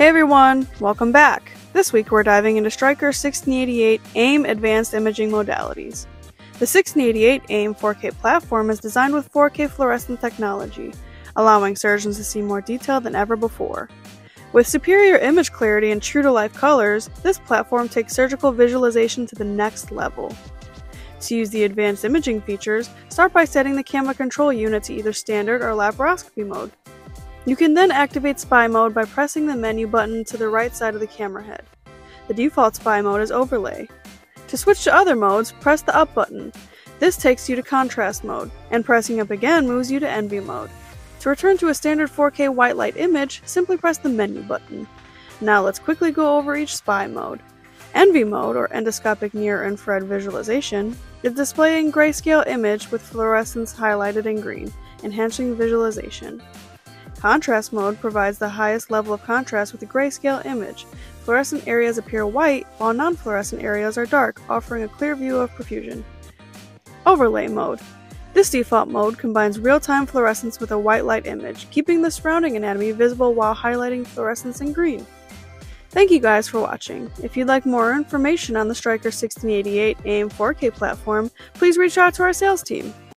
Hey everyone, welcome back. This week we're diving into Stryker 1688 AIM Advanced Imaging Modalities. The 1688 AIM 4K platform is designed with 4K fluorescent technology, allowing surgeons to see more detail than ever before. With superior image clarity and true-to-life colors, this platform takes surgical visualization to the next level. To use the advanced imaging features, start by setting the camera control unit to either standard or laparoscopy mode. You can then activate SPY mode by pressing the menu button to the right side of the camera head. The default SPY mode is overlay. To switch to other modes, press the up button. This takes you to contrast mode, and pressing up again moves you to ENV mode. To return to a standard 4K white light image, simply press the menu button. Now let's quickly go over each SPY mode. ENV mode, or Endoscopic Near-Infrared Visualization, is displaying grayscale image with fluorescence highlighted in green, enhancing visualization. Contrast mode provides the highest level of contrast with a grayscale image. Fluorescent areas appear white, while non-fluorescent areas are dark, offering a clear view of perfusion. Overlay mode. This default mode combines real-time fluorescence with a white light image, keeping the surrounding anatomy visible while highlighting fluorescence in green. Thank you guys for watching. If you'd like more information on the Stryker 1688 AIM 4K platform, please reach out to our sales team.